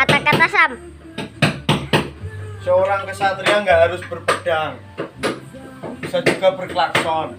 Kata-kata Sam. Seorang kesatria nggak harus berpedang, bisa juga berklakson.